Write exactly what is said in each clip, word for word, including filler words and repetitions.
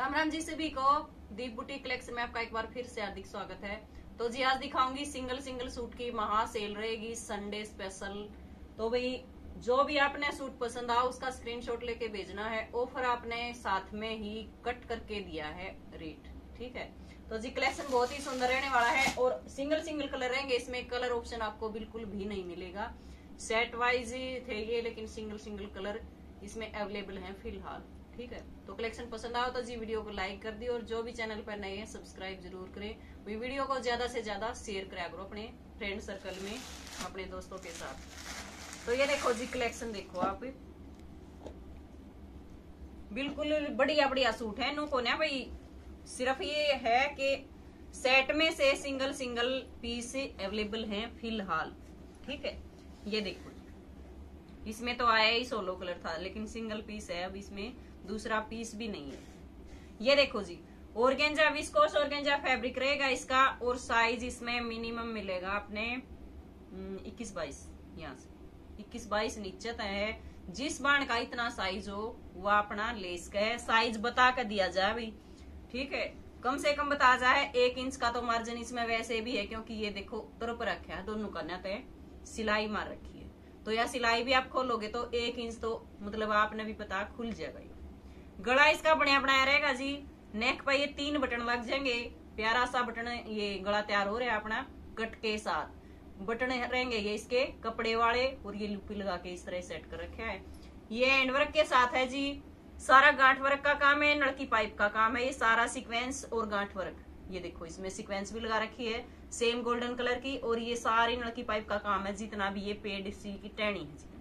राम राम जी सभी को। दीप boutique collection में आपका एक बार फिर से हार्दिक स्वागत है। तो जी आज दिखाऊंगी सिंगल सिंगल सूट की महा सेल रहेगी संडे स्पेशल। तो भाई जो भी आपने सूट पसंद आया उसका स्क्रीनशॉट लेके भेजना है। ऑफर आपने साथ में ही कट करके दिया है रेट, ठीक है। तो जी कलेक्शन बहुत ही सुंदर रहने वाला है और सिंगल सिंगल कलर रहेंगे, इसमें कलर ऑप्शन आपको बिल्कुल भी नहीं मिलेगा। सेट वाइज थे ये, लेकिन सिंगल सिंगल कलर इसमें अवेलेबल है फिलहाल, ठीक है। तो कलेक्शन पसंद आओ तो जी वीडियो को लाइक कर दी और जो भी चैनल पर नए हैं सब्सक्राइब जरूर करें। वीडियो को ज्यादा से ज्यादा शेयर करा करो अपने फ्रेंड सर्कल में, अपने दोस्तों के साथ। तो ये देखो जी कलेक्शन, देखो आप बिल्कुल बढ़िया बढ़िया सूट है। नो को ना भाई, सिर्फ ये है कि सेट में से सिंगल सिंगल पीस अवेलेबल हैं फिलहाल, ठीक है। ये देखो, इसमें तो आया ही सोलो कलर था लेकिन सिंगल पीस है, अब इसमें दूसरा पीस भी नहीं है। ये देखो जी ऑर्गेंजा विस्कोस ऑर्गेंजा फैब्रिक रहेगा इसका और साइज इसमें मिनिमम मिलेगा आपने इक्कीस बाईस, यहाँ से इक्कीस बाईस नीचे है। जिस बाण का इतना साइज हो वह अपना लेस का है। साइज बता कर दिया जाए भाई, ठीक है, कम से कम बता जाए। एक इंच का तो मार्जिन इसमें वैसे भी है क्योंकि ये देखो तरफ रखा है, दोनों करना तय सिलाई मार रखी है। तो यह सिलाई भी आप खोलोगे तो एक इंच तो मतलब आपने भी पता खुल जाएगा। गला इसका बढ़िया बनाया रहेगा जी। नेक पर ये तीन बटन लग जाएंगे, प्यारा सा बटन ये गला तैयार हो रहा है अपना कट के साथ। बटन रहेंगे ये इसके कपड़े वाले और ये लुपी लगा के इस तरह सेट कर रखा है। ये हैंड वर्क के साथ है जी, सारा गांठ वर्क का काम है, नड़की पाइप का काम है, ये सारा सीक्वेंस और गांठ वर्क। ये देखो इसमें सीक्वेंस भी लगा रखी है सेम गोल्डन कलर की और ये सारी नड़की पाइप का काम है जितना भी ये पेड़ सी की टहनी है,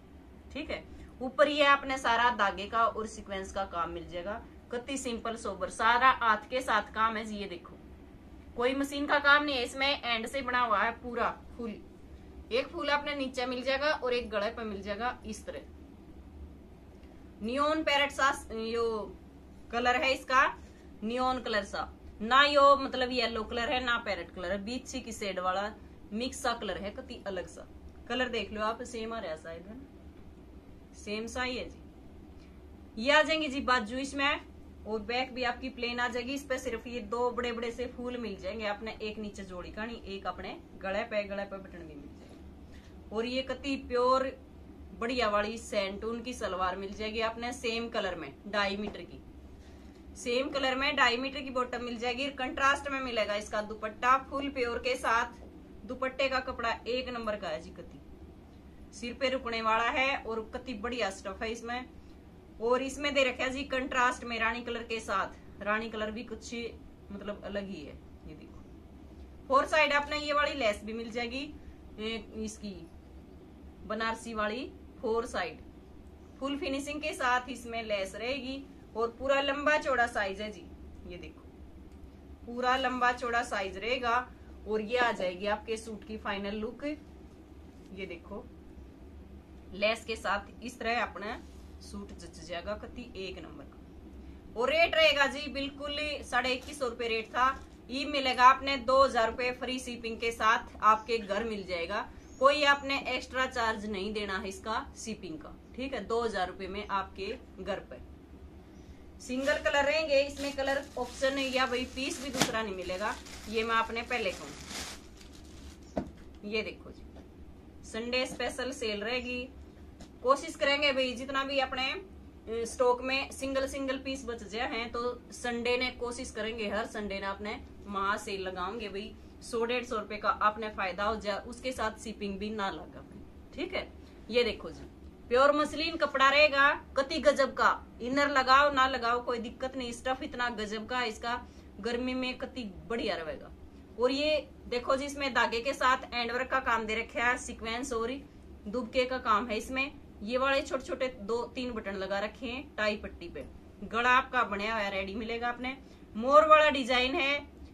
ठीक है। ऊपर ये आपने सारा धागे का और सीक्वेंस का काम मिल जाएगा। कति सिंपल सोबर, सारा हाथ के साथ काम है जी। ये देखो कोई मशीन का काम नहीं है इसमें, एंड से बना हुआ है पूरा फूल। एक फूल आपने नीचे मिल जाएगा और एक गले पर मिल जाएगा इस तरह। नियोन पैरेट सा यो कलर है इसका, नियोन कलर सा, ना यो मतलब येलो कलर है ना पैरेट कलर है, बीच सी की शेड वाला मिक्स सा कलर है। कति अलग सा कलर देख लो आप, सेम आ रहा शायद है ना, सेम सा ही है जी। ये आ जाएंगे जी बाजू इसमें और बैक भी आपकी प्लेन आ जाएगी। इस पर सिर्फ ये दो बड़े बड़े से फूल मिल जाएंगे आपने, एक नीचे जोड़ी कहानी, एक अपने गले पे गले पे बटन भी मिल जाएगा। और ये कति प्योर बढ़िया वाली सैंटून की सलवार मिल जाएगी आपने सेम कलर में, डायमीटर की सेम कलर में डायमीटर की बॉटम मिल जाएगी। कंट्रास्ट में मिलेगा इसका दुपट्टा फुल प्योर के साथ। दुपट्टे का कपड़ा एक नंबर का है जी, कति सिर पे रुकने वाला है और कति बढ़िया स्टफ है इसमें। और इसमें दे रखा है जी कंट्रास्ट में रानी कलर के साथ, रानी कलर भी कुछ मतलब अलग ही है। ये देखो फोर साइड आपने ये वाली लेस भी मिल जाएगी, इसकी बनारसी वाली फोर साइड फुल फिनिशिंग के साथ इसमें लेस रहेगी। और पूरा लंबा चौड़ा साइज है जी, ये देखो पूरा लंबा चौड़ा साइज रहेगा। और ये आ जाएगी आपके सूट की फाइनल लुक। ये देखो लेस के साथ इस तरह अपना सूट जच जाएगा, कति एक नंबर का। और रेट रहेगा जी बिल्कुल साढ़े इक्कीस सौ रुपये रेट था, ये मिलेगा आपने दो हजार रुपये फ्री शिपिंग के साथ आपके घर मिल जाएगा। कोई आपने एक्स्ट्रा चार्ज नहीं देना है इसका शिपिंग का, ठीक है। दो हजार रुपये में आपके घर पर सिंगल कलर रहेंगे, इसमें कलर ऑप्शन या वही पीस भी दूसरा नहीं मिलेगा। ये मैं आपने पहले कहूँ। ये देखो जी संडे स्पेशल सेल रहेगी। कोशिश करेंगे भाई जितना भी अपने स्टॉक में सिंगल सिंगल पीस बच जाए हैं तो संडे ने कोशिश करेंगे, हर संडे ने आपने महा सेल लगाओगे भाई। सौ डेढ़ सौ रुपये का आपने फायदा हो जाए, उसके साथ शिपिंग भी ना लगा, ठीक है। ये देखो जी प्योर मसलिन कपड़ा रहेगा, कति गजब का। इनर लगाओ ना लगाओ कोई दिक्कत नहीं, स्टफ इतना गजब का इसका, गर्मी में कति बढ़िया रहेगा। और ये देखो जी इसमें धागे के साथ एंडवर्क का काम दे रखा है, सीक्वेंस और दुबके का काम है इसमें। ये वाले छोटे छोटे दो तीन बटन लगा रखे हैं टाई पट्टी पे। गला आपका बनाया हुआ रेडी मिलेगा आपने, मोर वाला डिजाइन है।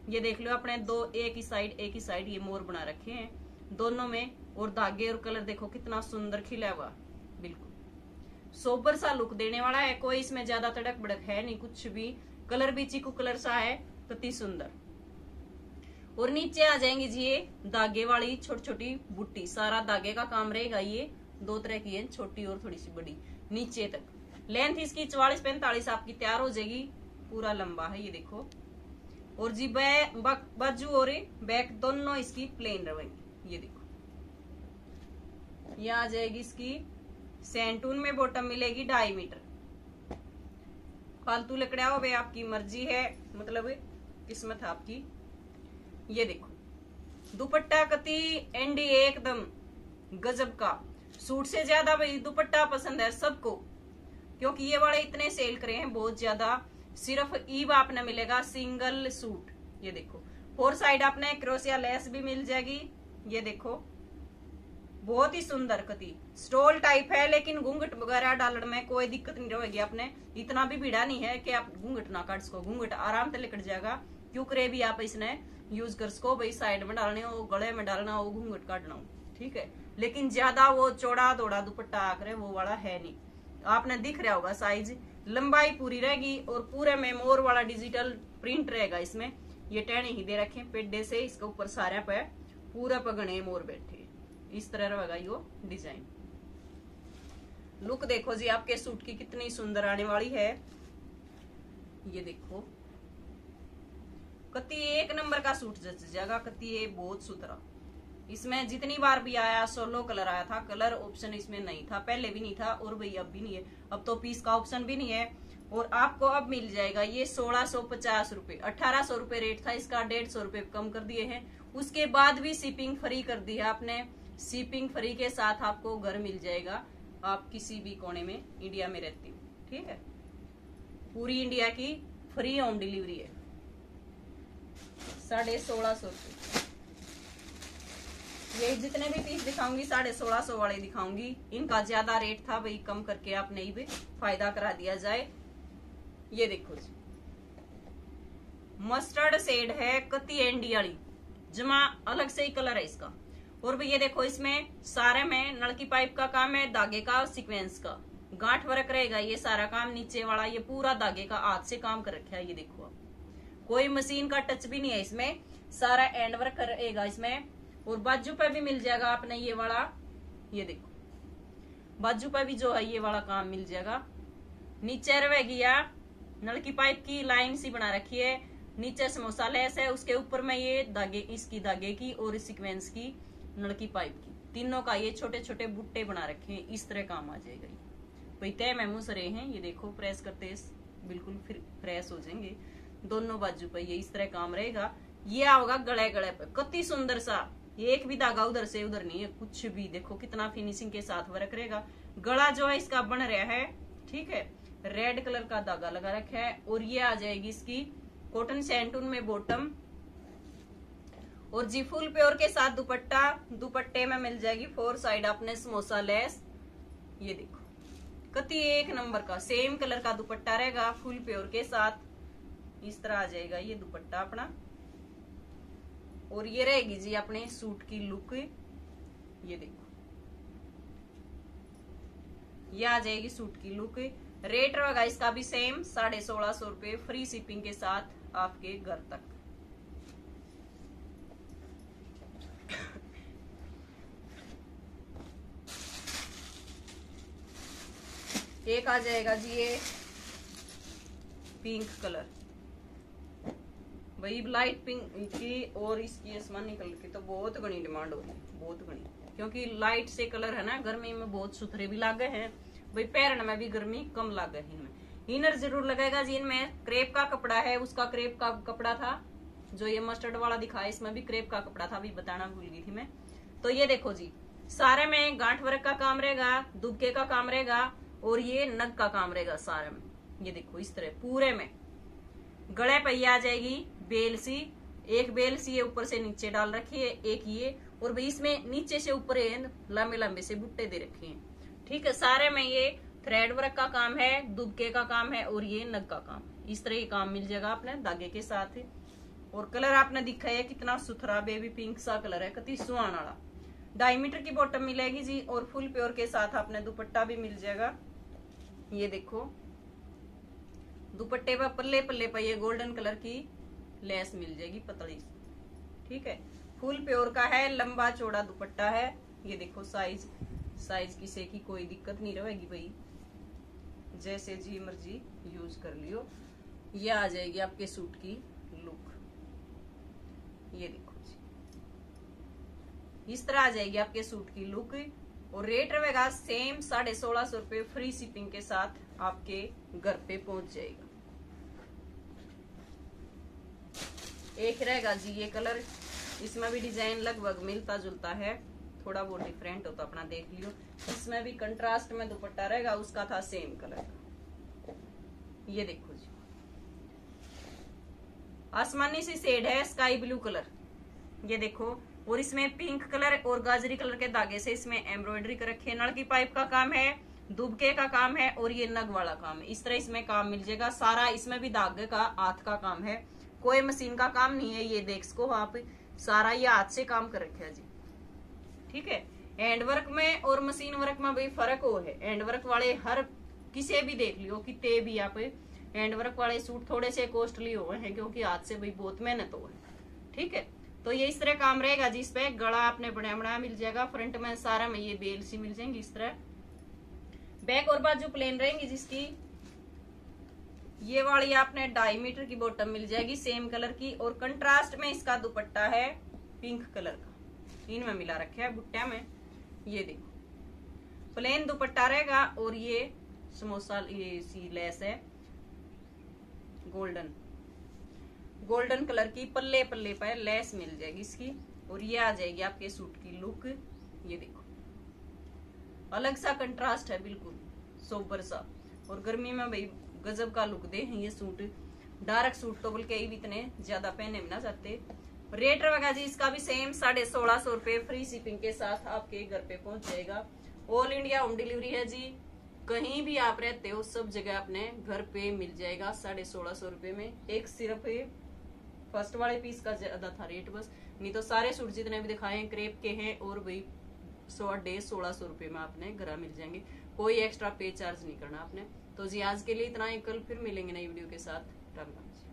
ये देख लो आपने दो एक ही साइड एक ही साइड ये मोर बना रखे हैं दोनों में। और धागे और कलर देखो कितना सुंदर खिला हुआ, बिल्कुल सोबर सा लुक देने वाला है। कोई इसमें ज्यादा तड़क बड़क है नहीं कुछ भी, कलर भी चीकू कलर सा है, अति सुंदर। और नीचे आ जाएंगी जी ये धागे वाली छोटी छोटी बूटी, सारा धागे का काम रहेगा। ये दो तरह की है, छोटी और थोड़ी सी बड़ी। नीचे तक लेंथ इसकी चौवालीस पैंतालीस आपकी तैयार हो जाएगी। पूरा लंबा है ये देखो। और जी बाजू और बैक दोनों इसकी प्लेन रहेंगी ये देखो। ये आ जाएगी इसकी सेंटून में बॉटम मिलेगी ढाई मीटर। फालतू लकड़ा हो भाई आपकी मर्जी है, मतलब किस्मत आपकी। ये देखो दुपट्टा कती एंडी एकदम गजब का। सूट से ज्यादा भाई दुपट्टा पसंद है सबको, क्योंकि ये वाले इतने सेल करे हैं बहुत ज्यादा। सिर्फ ईब आपने मिलेगा सिंगल सूट। ये देखो फोर साइड आपने क्रोसिया लेस भी मिल जाएगी। ये देखो बहुत ही सुंदर कती स्टोल टाइप है, लेकिन घूंघट वगैरह डालने में कोई दिक्कत नहीं रहेगी। आपने इतना भी भीड़ा नहीं है कि आप घूंघट ना काट सको, घूंघट आराम से लेकर जाएगा। क्योंकरे भी आप इसने यूज कर सको भाई, साइड में डालने हो, गले में डालना हो, घूंघट काटना हो, ठीक है। लेकिन ज्यादा वो चौड़ा दौड़ा दुपट्टा आकर वो वाला है नहीं। आपने दिख रहा होगा साइज, लंबाई पूरी रहेगी और पूरे में मोर वाला डिजिटल प्रिंट रहेगा इसमें। ये टहनी ही दे रखे पेडे से, इसके ऊपर सारे पे पूरा पगने मोर बैठे, इस तरह रहेगा यो डिजाइन। लुक देखो जी आपके सूट की कितनी सुंदर आने वाली है। ये देखो कती एक नंबर का सूट जगह कती है बहुत सुथरा। इसमें जितनी बार भी आया सोलो कलर आया था, कलर ऑप्शन इसमें नहीं था, पहले भी नहीं था और भाई अब भी नहीं है। अब तो पीस का ऑप्शन भी नहीं है। और आपको अब मिल जाएगा ये सोलह सौ पचास रूपये, अठारह सौ रूपये रेट था इसका, डेढ़ सौ रूपये कम कर दिए हैं। उसके बाद भी शिपिंग फ्री कर दी है आपने। शिपिंग फ्री के साथ आपको घर मिल जाएगा, आप किसी भी कोने में इंडिया में रहती हो, ठीक है। पूरी इंडिया की फ्री होम डिलीवरी है। साढ़े सोलह सौ रूपये ये जितने भी पीस दिखाऊंगी साढ़े सोलह सौ वाले दिखाऊंगी। इनका ज्यादा रेट था भाई, कम करके आप नहीं भी फायदा करा दिया जाए। ये देखो जी मस्टर्ड शेड है कती एंडियाली, जमा अलग से ही कलर है इसका। और भी ये देखो इसमें सारे में नलकी पाइप का काम है, धागे का सीक्वेंस का गांठ वर्क रहेगा ये सारा काम। नीचे वाला ये पूरा धागे का हाथ से काम कर रखा है ये देखो आप। कोई मशीन का टच भी नहीं है इसमें, सारा एंड वर्क रहेगा इसमें। और बाजू पे भी मिल जाएगा आपने ये वाला, ये देखो बाजू पे भी जो है ये वाला काम मिल जाएगा। नीचे रहेगी आप नलकी पाइप की लाइन सी बना रखी है, नीचे समोसा लेस है, उसके ऊपर में ये धागे, इसकी धागे की और सीक्वेंस की नलकी पाइप की, तीनों का ये छोटे छोटे बुट्टे बना रखे हैं। इस तरह काम आ जाएगा भाई। तय महमूस रहे हैं ये देखो, प्रेस करते बिल्कुल फिर फ्रेश हो जाएंगे दोनों बाजू पे। ये इस तरह काम रहेगा। ये आओगा गले गले पे कति सुंदर सा, एक भी धागा उधर से उधर नहीं है कुछ भी। देखो कितना फिनिशिंग के साथ वर्क रहेगा। गला जो है इसका बन रहा है, ठीक है। रेड कलर का धागा लगा रखा है। और ये आ जाएगी इसकी कॉटन सैंटून में बॉटम और जी फुल प्योर के साथ दुपट्टा। दुपट्टे में मिल जाएगी फोर साइड आपने समोसा लेस। ये देखो कति एक नंबर का सेम कलर का दुपट्टा रहेगा फुल प्योर के साथ। इस तरह आ जाएगा ये दुपट्टा अपना। और ये रहेगी जी अपने सूट की लुक। ये देखो ये आ जाएगी सूट की लुक। रेट रहेगा इसका भी सेम साढ़े सोलह सौ रुपये फ्री शिपिंग के साथ आपके घर तक। एक आ जाएगा जी ये पिंक कलर, वही लाइट पिंक की। और इसकी आसमानी कलर की तो बहुत घनी डिमांड होती है, बहुत घनी, क्योंकि लाइट से कलर है ना। गर्मी में बहुत सुथरे भी लागे हैं भाई, पैरने में भी गर्मी कम लागे है इनमें। इनर जरूर लगेगा जी इनमें। क्रेप का कपड़ा है, उसका क्रेप का कपड़ा था जो ये मस्टर्ड वाला दिखाया, इसमें भी क्रेप का कपड़ा था, अभी बताना भूल गई थी मैं। तो ये देखो जी सारे में गांठ वर्क का काम रहेगा, दुबके का काम रहेगा और ये नग का काम रहेगा सारे में। ये देखो इस तरह पूरे में। गले पे ये आ जाएगी बेल सी, एक बेल सी ये ऊपर से नीचे डाल रखी है, एक ये। और भाई इसमें नीचे से ऊपर लंबे लंबे से बुट्टे दे रखे हैं, ठीक है। सारे में ये थ्रेड वर्क का काम है, दुबके का काम है और ये नग का काम। इस तरह ये काम मिल जाएगा आपने धागे के साथ। और कलर आपने दिखा है कितना सुथरा बेबी पिंक सा कलर है, कति सुहाना वाला। ढाई मीटर की बॉटम मिलेगी जी और फुल प्योर के साथ आपने दुपट्टा भी मिल जाएगा। ये देखो दुपट्टे पर पल्ले पल्ले पर ये गोल्डन कलर की लेस मिल जाएगी पतली, ठीक है। फुल प्योर का है, लंबा चौड़ा दुपट्टा है। ये देखो साइज, साइज किसी की कोई दिक्कत नहीं रहेगी भाई, जैसे जी मर्जी यूज कर लियो। ये आ जाएगी आपके सूट की लुक, ये देखो जी, इस तरह आ जाएगी आपके सूट की लुक। और रेट रहेगा सेम साढ़े सोलह सौ रुपये फ्री शिपिंग के साथ आपके घर पे पहुंच जाएगा। एक रहेगा जी ये कलर, इसमें भी डिजाइन लगभग मिलता जुलता है, थोड़ा वो डिफरेंट हो तो अपना देख लियो। इसमें भी कंट्रास्ट में दुपट्टा रहेगा, उसका था सेम कलर का, ये देखो जी आसमानी सी शेड है, स्काई ब्लू कलर, ये देखो। और इसमें पिंक कलर और गाजरी कलर के धागे से इसमें एम्ब्रॉयडरी कर रखी है, नलकी पाइप का काम है, दुबके का काम है और ये नग वाला काम है। इस तरह इसमें काम मिल जाएगा सारा, इसमें भी धागे का हाथ का काम है, कोई मशीन का काम नहीं है। ये देख सको आप, सारा ये हाथ से काम कर रखे है जी, ठीक है। हैंड वर्क में और मशीन वर्क में भी फर्क हो है, हैंड वर्क वाले हर किसे भी देख लियो, कितने भी आप हैंड वर्क वाले सूट थोड़े से कॉस्टली हुए हैं क्योंकि हाथ से भाई बहुत मेहनत हो है, ठीक है। तो ये इस तरह काम रहेगा जी, इसपे गला आपने बना बना मिल जाएगा, फ्रंट में सारा में ये बेल सी मिल जाएंगी इस तरह, बैक और बाजू प्लेन रहेंगी जिसकी। ये वाली आपने ढाई मीटर की बॉटम मिल जाएगी सेम कलर की, और कंट्रास्ट में इसका दुपट्टा है पिंक कलर का, इनमें मिला रखे है बुट्टा में, ये देखो प्लेन दुपट्टा रहेगा। और ये समोसा ये सी लेस है गोल्डन, गोल्डन कलर की पल्ले पल्ले पर लेस मिल जाएगी इसकी। और ये आ जाएगी आपके सूट की लुक, ये देखो अलग सा कंट्रास्ट है, बिल्कुल सोबर सा। और गर्मी में भाई गजब का लुक दे ये सूट, डार्क सूट तो बल्कि इतने ज्यादा पहने में ना जाते। रेट रहेगा जी इसका भी सेम साढ़े सोलह सौ रुपये फ्री शिपिंग के साथ आपके घर पे पहुंच जाएगा। ऑल इंडिया होम डिलीवरी है जी, कहीं भी आप रहते हो सब जगह अपने घर पे मिल जाएगा साढ़े सोलह सौ रुपये में। एक सिर्फ फर्स्ट वाले पीस का ज्यादा था रेट बस, नहीं तो सारे सूट जितने भी दिखाए हैं क्रेप के हैं और भाई सौ डेढ़ सोलह सौ रुपये में आपने घर मिल जाएंगे, कोई एक्स्ट्रा पे चार्ज नहीं करना आपने। तो जी आज के लिए इतना ही, कल फिर मिलेंगे नई वीडियो के साथ, राम राम।